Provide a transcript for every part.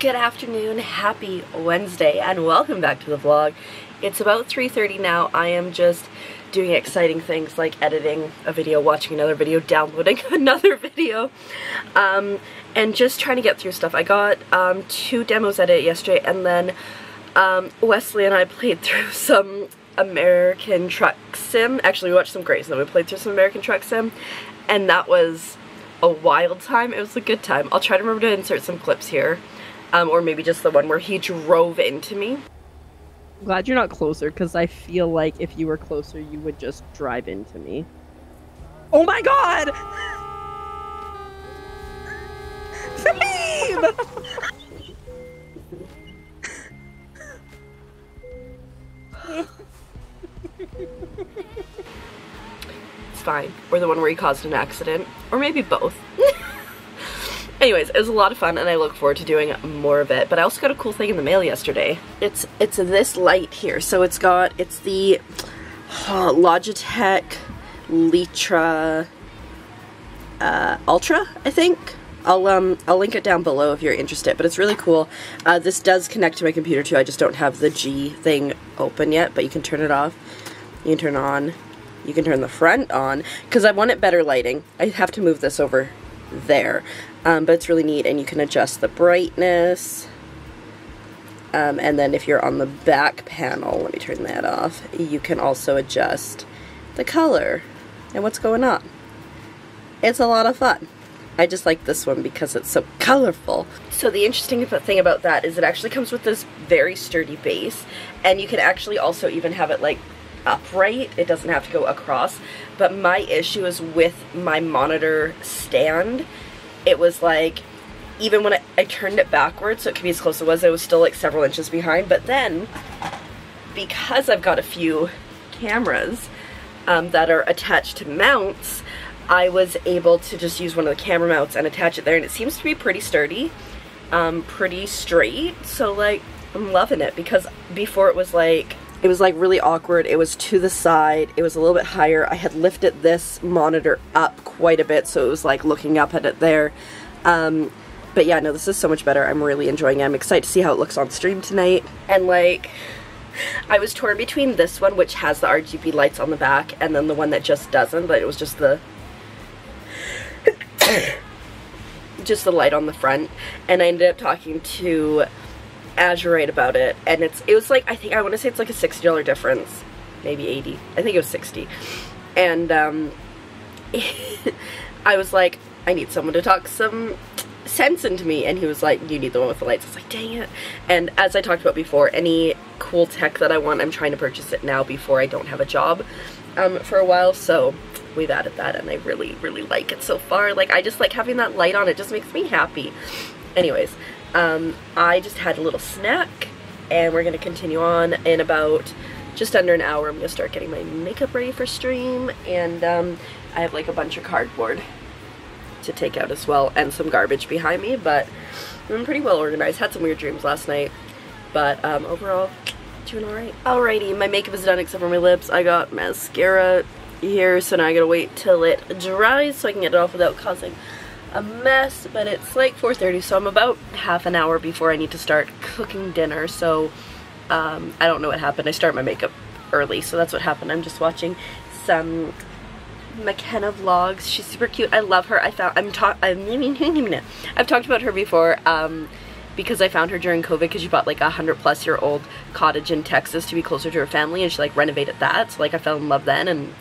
Good afternoon, happy Wednesday, and welcome back to the vlog. It's about 3:30 now. I am just doing exciting things like editing a video, watching another video, downloading another video, and just trying to get through stuff. I got two demos edited yesterday, and then Wesley and I played through some American Truck Sim. Actually, we watched some Grays, and then we played through some American Truck Sim, and that was a wild time. It was a good time. I'll try to remember to insert some clips here. Or maybe just the one where he drove into me. I'm glad you're not closer, because I feel like if you were closer, you would just drive into me. Oh my god! It's fine. Or the one where he caused an accident. Or maybe both. Anyways, it was a lot of fun, and I look forward to doing more of it. But I also got a cool thing in the mail yesterday. It's this light here. So it's the Logitech Litra Ultra, I think. I'll link it down below if you're interested. But it's really cool. This does connect to my computer too. I just don't have the G thing open yet. But you can turn it off. You can turn it on. You can turn the front on, because I wanted better lighting. I have to move this over there, but it's really neat, and you can adjust the brightness, and then if you're on the back panel, let me turn that off, you can also adjust the color and what's going on. It's a lot of fun. I just like this one because it's so colorful. So the interesting thing about that is it actually comes with this very sturdy base, and you can actually also even have it like upright. It doesn't have to go across. But my issue is with my monitor stand, it was like, even when I turned it backwards so it could be as close as it was, I was still like several inches behind. But then, because I've got a few cameras that are attached to mounts, I was able to just use one of the camera mounts and attach it there, and it seems to be pretty sturdy, pretty straight. So like, I'm loving it, because before it was like really awkward. It was to the side. It was a little bit higher. I had lifted this monitor up quite a bit, so it was like looking up at it there. But yeah, no, this is so much better. I'm really enjoying it. I'm excited to see how it looks on stream tonight. And like, I was torn between this one, which has the RGB lights on the back, and then the one that just doesn't, but it was just the just the light on the front. And I ended up talking to Azurite about it, and it was like, I think I want to say it's like a $60 difference, maybe 80. I think it was 60. And I was like, I need someone to talk some sense into me, and he was like, you need the one with the lights. I was like, dang it. And as I talked about before, any cool tech that I want, I'm trying to purchase it now before I don't have a job for a while. So we've added that, and I really, really like it so far. Like, I just like having that light on. It just makes me happy. Anyways, I just had a little snack, and we're gonna continue on in about just under an hour. I'm gonna start getting my makeup ready for stream, and I have like a bunch of cardboard to take out as well, and some garbage behind me, but I'm pretty well organized. Had some weird dreams last night, but overall, doing alright. Alrighty, my makeup is done except for my lips. I got mascara here, so now I gotta wait till it dries so I can get it off without causing a mess. But it's like 4:30, so I'm about half an hour before I need to start cooking dinner. So I don't know what happened. I started my makeup early, so that's what happened. I'm just watching some McKenna vlogs. She's super cute. I love her. I've talked about her before because I found her during COVID, because she bought like a 100+ year old cottage in Texas to be closer to her family, and she like renovated that. So like, I fell in love then, and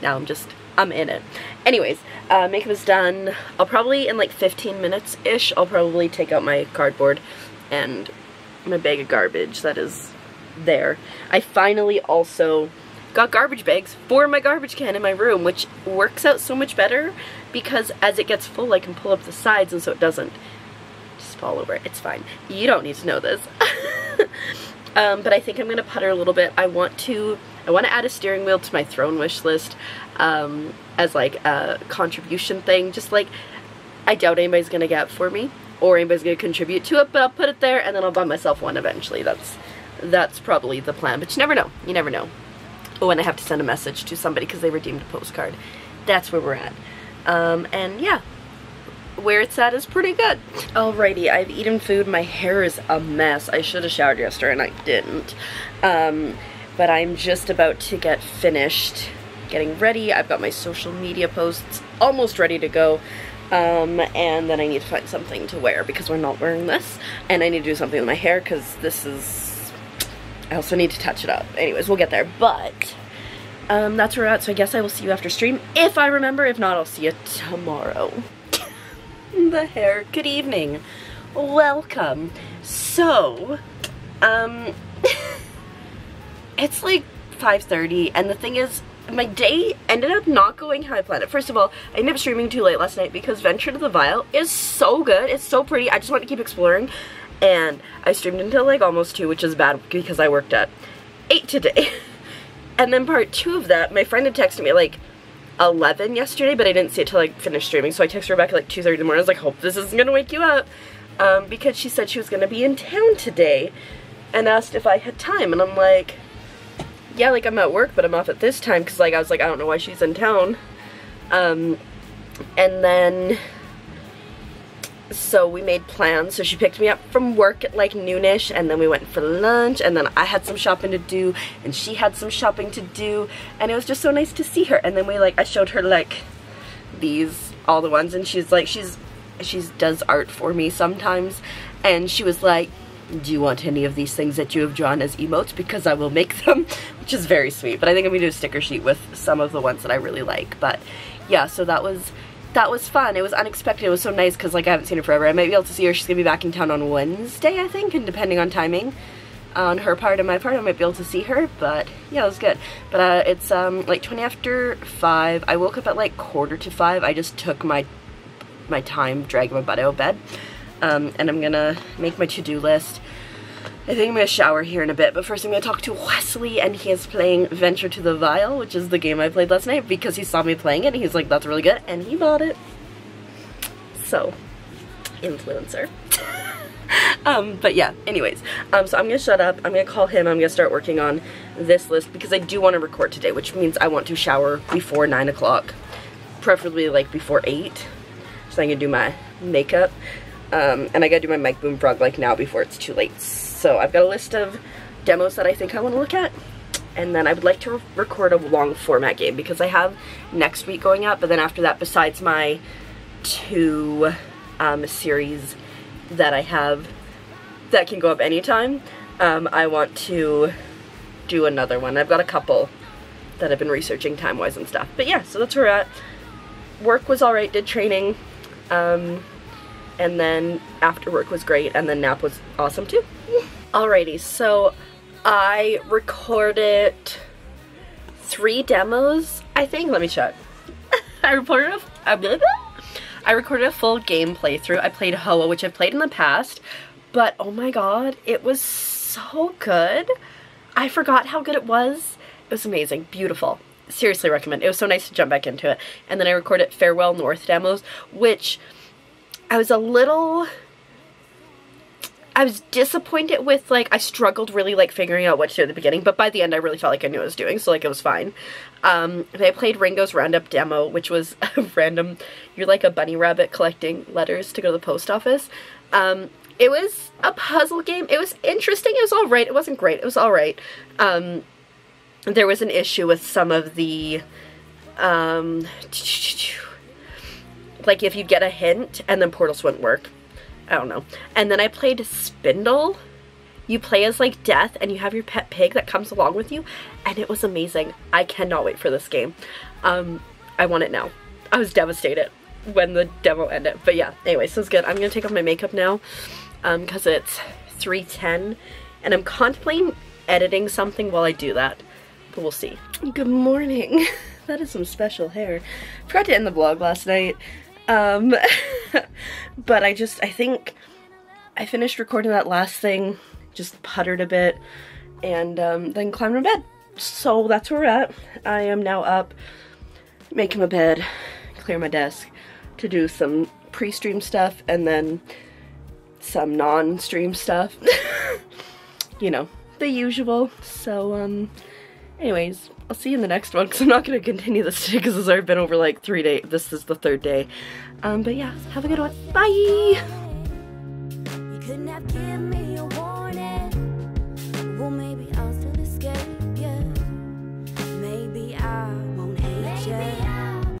now I'm in it. Anyways, makeup is done. I'll probably, in like 15 minutes-ish, I'll probably take out my cardboard and my bag of garbage that is there. I finally also got garbage bags for my garbage can in my room, which works out so much better, because as it gets full, I can pull up the sides, and so it doesn't just fall over. It's fine. You don't need to know this. But I think I'm going to putter a little bit. I want to add a steering wheel to my throne wish list as like a contribution thing. Just like, I doubt anybody's going to get it for me, or anybody's going to contribute to it, but I'll put it there, and then I'll buy myself one eventually. That's probably the plan, but you never know. You never know. Oh, and I have to send a message to somebody because they redeemed a postcard. That's where we're at. And yeah, where it's at is pretty good. Alrighty, I've eaten food. My hair is a mess. I should have showered yesterday and I didn't. But I'm just about to get finished getting ready. I've got my social media posts almost ready to go. And then I need to find something to wear because we're not wearing this. And I need to do something with my hair because this is... I also need to touch it up. Anyways, we'll get there. But... that's where we're at, so I guess I will see you after stream. If I remember, if not, I'll see you tomorrow. The hair. Good evening. Welcome. So, it's like 5:30, and the thing is, my day ended up not going how I planned it. First of all, I ended up streaming too late last night because Venture to the Vile is so good. It's so pretty. I just wanted to keep exploring, and I streamed until like almost 2, which is bad because I worked at 8 today. And then part 2 of that, my friend had texted me like 11 yesterday, but I didn't see it till I finished streaming. So I texted her back at like 2:30 in the morning. I was like, hope this isn't gonna wake you up. Because she said she was gonna be in town today and asked if I had time. And I'm like, yeah, like I'm at work, but I'm off at this time. Cause like, I was like, I don't know why she's in town. And then, so we made plans. So she picked me up from work at like noonish, and then we went for lunch, and then I had some shopping to do and she had some shopping to do, and it was just so nice to see her. And then we like, I showed her like these, all the ones, and she's like, she does art for me sometimes, and she was like, do you want any of these things that you have drawn as emotes? Because I will make them, which is very sweet. But I think I'm gonna do a sticker sheet with some of the ones that I really like. But yeah, so that was fun. It was unexpected. It was so nice because like I haven't seen her forever. I might be able to see her. She's gonna be back in town on Wednesday, I think, and depending on timing on her part and my part, I might be able to see her. But yeah, it was good. But it's like 20 after 5. I woke up at like 4:45. I just took my time dragging my butt out of bed, and I'm gonna make my to-do list. I think I'm gonna shower here in a bit, but first I'm gonna talk to Wesley, and he is playing Venture to the Vile, which is the game I played last night because he saw me playing it and he's like, that's really good, and he bought it. So, influencer. But yeah, anyways, so I'm gonna shut up, I'm gonna call him, I'm gonna start working on this list because I do want to record today, which means I want to shower before 9 o'clock, preferably like before 8, so I can do my makeup. And I gotta do my Mike Boom Frog like now before it's too late. So I've got a list of demos that I think I want to look at, and then I would like to record a long format game because I have next week going up, but then after that, besides my 2 series that I have that can go up anytime, I want to do another one. I've got a couple that I've been researching time-wise and stuff. But yeah, so that's where we're at. Work was alright, did training, and then after work was great, and then nap was awesome too. Alrighty, so I recorded 3 demos, I think. Let me check. I recorded a full game playthrough. I played Hoa, which I've played in the past, but oh my god, it was so good. I forgot how good it was. It was amazing, beautiful. Seriously recommend. It was so nice to jump back into it. And then I recorded Farewell North demos, which... I was disappointed with, like, I struggled really, like, figuring out what to do at the beginning, but by the end I really felt like I knew what I was doing, so, like, it was fine. And I played Ringo's Roundup demo, which was a random, you're like a bunny rabbit collecting letters to go to the post office. It was a puzzle game. It was interesting. It was alright. It wasn't great. It was alright. There was an issue with some of the, like if you'd get a hint and then portals wouldn't work. I don't know. And then I played Spindle. You play as like Death and you have your pet pig that comes along with you, and it was amazing. I cannot wait for this game. I want it now. I was devastated when the demo ended. But yeah, anyway, so it's good. I'm gonna take off my makeup now because it's 3:10 and I'm contemplating editing something while I do that, but we'll see. Good morning. That is some special hair. Forgot to end the vlog last night. But I think I finished recording that last thing, just puttered a bit, and then climbed in bed. So that's where we're at. I am now up, making my bed, clear my desk to do some pre-stream stuff and then some non-stream stuff. You know, the usual. So anyways, I'll see you in the next one because I'm not going to continue this today because it's already been over like 3 days. This is the 3rd day. But yeah, have a good one. Bye! You couldn't have given me a warning.